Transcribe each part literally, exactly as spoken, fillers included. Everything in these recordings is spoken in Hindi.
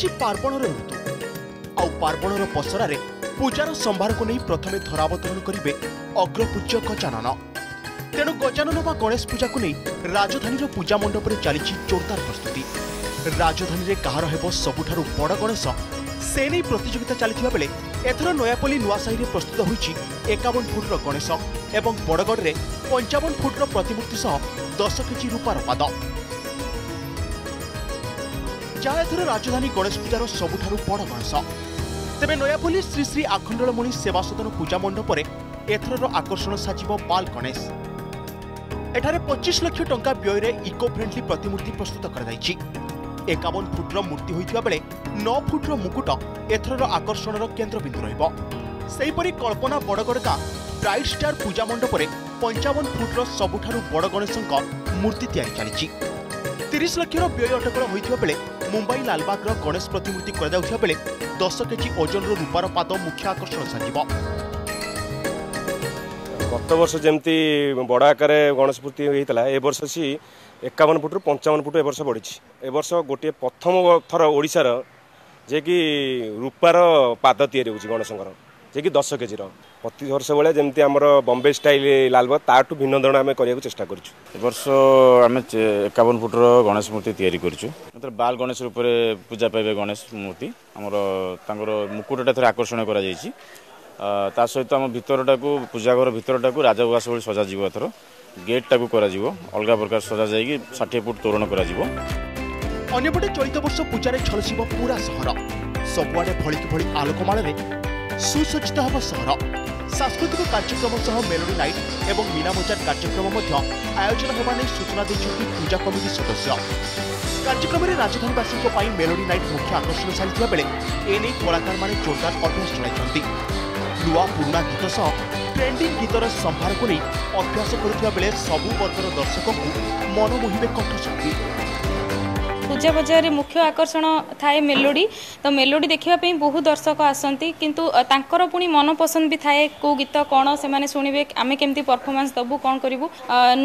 ଆସିଛି ପାର୍ବଣର ଋତୁ। ଆଉ ପାର୍ବଣର ପସରାରେ ପୂଜାର ସମ୍ଭାରକୁ ନେଇ ପ୍ରଥମେ ଧରାବତରଣ କରିବେ ଅଗ୍ରପୂଜ୍ୟ ଗଜାନନ। ତେଣୁ ଗଜାନନ ବା ଗଣେଶ ପୂଜାକୁ ନେଇ ରାଜଧାନୀର ପୂଜା ମଣ୍ଡପରେ ଚାଲିଛି ଜୋରଦାର ପ୍ରସ୍ତୁତି। ରାଜଧାନୀରେ କାହାର ହେବ ସବୁଠାରୁ ବଡ଼ ଗଣେଶ ସେ ନେଇ ପ୍ରତିଯୋଗିତା ଚାଲିଥିବା ବେଳେ ଏଥର ନୟାପଲ୍ଲୀ ନୂଆସାହିରେ ପ୍ରସ୍ତୁତ ହୋଇଛି ଏକାବନ ଫୁଟର ଗଣେଶ ଏବଂ ବଡ଼ଗଡ଼ରେ ପଞ୍ଚାବନ ଫୁଟର ପ୍ରତିମୂର୍ତ୍ତି ସହ ଦଶ କେଜି ରୂପାର ପାଦ। जहाँ एथर राजधानी गणेश पूजार सबुठारु बड़ गणेश। तेबे नयापल्ली श्री श्री आखंडलमणि सेवा सदन पूजा मंडप एथर आकर्षण साजिब बाल गणेश। एठारे पच्चीस लाख टंका व्यय रे इको फ्रेंडली प्रतिमूर्ति प्रस्तुत कराई। एकावन फुटर मूर्ति होता बेले नौ फुटर मुकुट एथर आकर्षण केन्द्रबिंदु रहीपरी। कल्पना बड़गड़का ब्राइट स्टार पूजा मंडप पंचावन फुटर सबुठारु बड़ गणेश मूर्ति तैयारी चली। तीस लाखर व्यय अटकल होता बेले मुंबई लालबाग्र गणेश प्रतिमूर्ति करा बेले दस केजी ओजन रूपार पाद मुख्य आकर्षण साजिब। गत वर्ष जमी बड़ आकार गणेश मूर्ति होता है, ए वर्ष सी एकावन फुट रु पंचावन फुट ए वर्ष बढ़ी। ए वर्ष गोटे प्रथम थर ओडिशार जे कि रूपार पाद या गणेशंकर जे कि दस केजी प्रति वर्ष भाया जमी आम बम्बे स्टाइल लालबा ताठू भिन्न धरण आम करने चेषा करवर्ष आम एकावन फुटर गणेश मूर्ति तैयारी कर बाल गणेश रूप से पूजा पाइबे। गणेश मूर्ति आमर तर मुकुटा थे आकर्षण करा सहित आम भरटा को पूजाघर भरटा को राजवास भाई सजाव एथर गेटा को अलग प्रकार सजा जाकि षाठी फुट तोरण करपटे। चलित वर्ष पूजा छलसिब पूरा सहर सबुआडे भली आलोकमाल सुसज्जित हम सहर। सांस्कृतिक कार्यक्रम सह मेलोडी नाइट एवं मीना बजार कार्यक्रम आयोजन होने सूचना देती पूजा कमिटी सदस्य। कार्यक्रम में राजधानीवासी मेलोडी नाइट मुख्य आकर्षण सारी बेले एने कलाकार माने जोरदार अभ्यास चलती। नुआ पुराणा गीत सह ट्रेंडिंग गीतर संभार को नहीं अभ्यास करुवा बेले सबू वर्गर दर्शकों मन मोहबे कंठशक्ति। पूजा बजार मुख्य आकर्षण थाए मेलोडी, तो मेलोडी देखापी बहुत दर्शक आसती किंतु तांकर पुणी मनपसंद भी थाए को गीत कौन से शुणे आम केमती परफॉर्मेंस दबू कौन करूँ।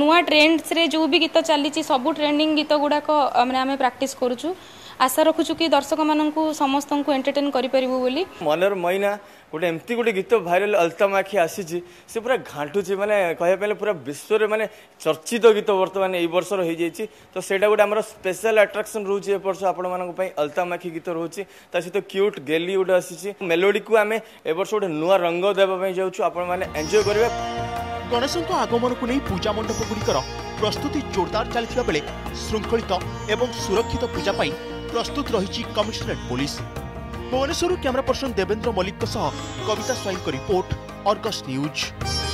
नुआ ट्रेंड्स रे जो भी गीत चली सब ट्रेंडिंग गीत गुड़ाक मैंने आम प्राक्ट करुचु। आशा रखुचु कि दर्शक मानू समस्त को एंटरटेन करूँ। मनर मईना गोटे एमती गोटे गीत भाइराल अल्ताम आखि आसी पूरा घाँटुची मैंने कहले पूरा विश्व माने चर्चित गीत बर्तमान ये वर्ष रही। तो सैटा गोटे आम स्पेशल आट्राक्शन रोचे ए वर्ष आपण मैं अल्ताम आखि गीत रोचे। ता सहित क्यूट गेली गोटे आसी मेलोडी को आम ए वर्ष गोटे नुआ रंग देवाई जाऊँ। आपण मैंने एंजॉय करेंगे। गणेश आगमन को नहीं पूजा मंडप गुड़िकर प्रस्तुति जोरदार चलता बेले श्रृंखलित एवं सुरक्षित पूजापाई प्रस्तुत रही commissionerate police. Bhubaneswar camera person Devendra Mallick सह कविता स्वाई की रिपोर्ट, अर्गस न्यूज।